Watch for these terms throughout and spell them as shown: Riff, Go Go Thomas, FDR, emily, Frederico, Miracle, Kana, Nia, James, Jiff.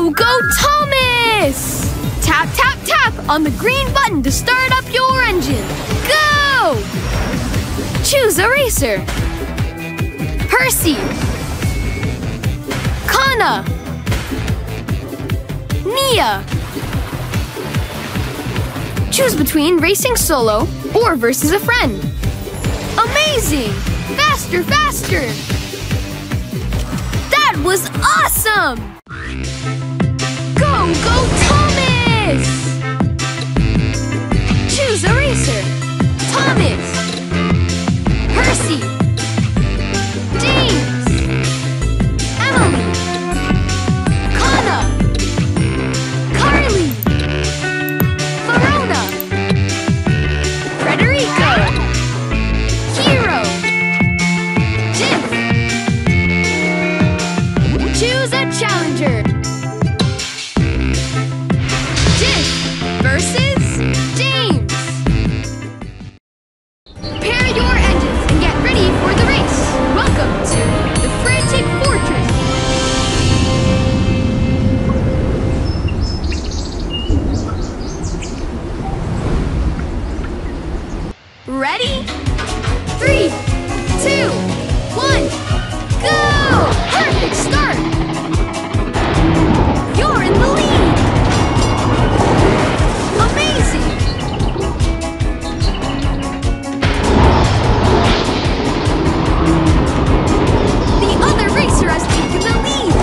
Go, go, Thomas! Tap, tap, tap on the green button to start up your engine. Go! Choose a racer. Percy. Kana. Nia. Choose between racing solo or versus a friend. Amazing! Faster, faster! That was awesome! Go, go, Thomas! Choose a racer. Thomas. Percy. James. Emily. Kana. Carly. Verona. Frederico. Hero. Jim. Choose a challenger. Jim versus James. Pair your engines and get ready for the race. Welcome to the Frantic Fortress. Ready? 3, 2, 1, go! Perfect start! You're in the lead! Amazing! The other racer has taken the lead!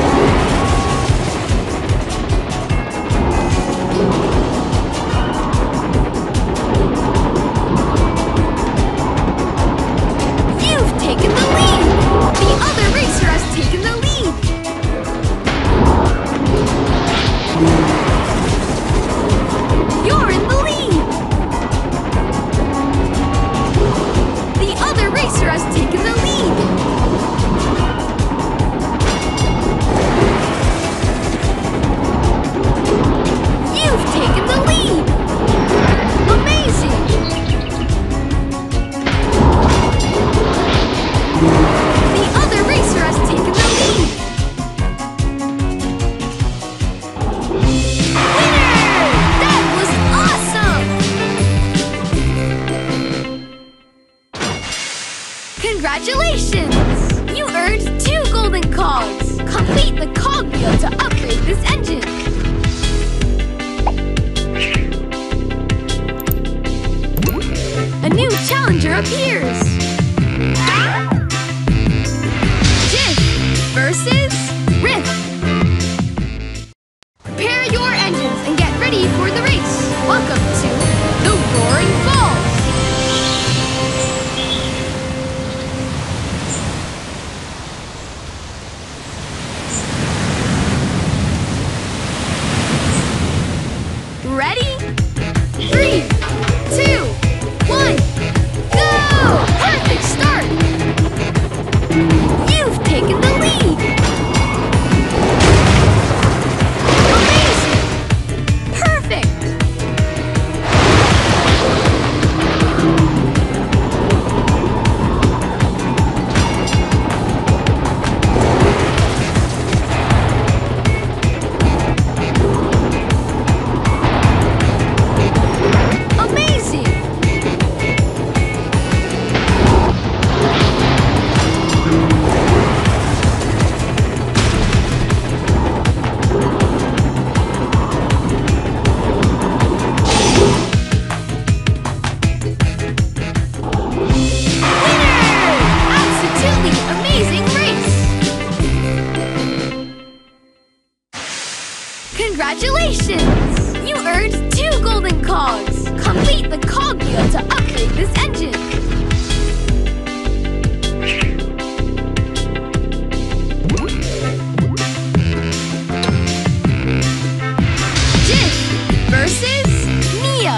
You've taken the lead! The other racer has taken the lead! You're in the lead! The other racer has taken the lead! You've taken the lead! Amazing! The other racer has taken the lead! Winner! That was awesome! Congratulations! You earned 2 golden cogs! Complete the cog wheel to upgrade this engine! A new challenger appears! Jif versus Riff! Prepare your engines and get ready for the race! Welcome to the Roaring Falls! Ready? 3, 2, 1, go! Perfect start! You've taken the lead! Amazing! Perfect! Amazing! Winner! Absolutely amazing race! Congratulations! You earned 2 golden cogs! Complete the cog wheel to upgrade this engine! Jif versus Nia!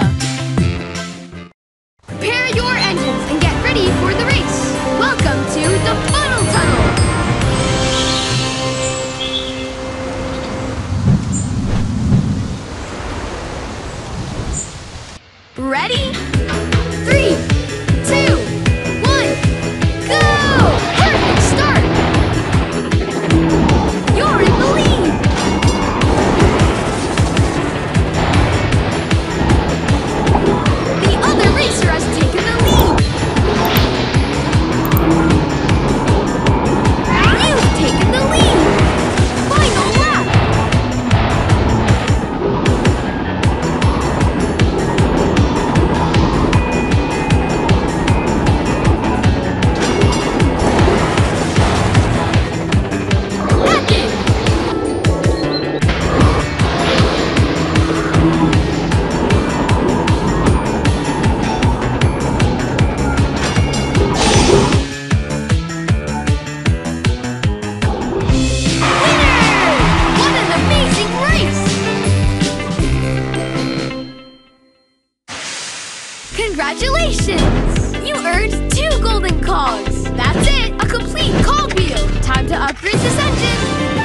Prepare your engines and get ready for the race! Welcome to the Funnel Tunnel! Ready? 3, 2, Congratulations! You earned 2 golden cogs! That's it! A complete cog wheel! Time to upgrade this engine!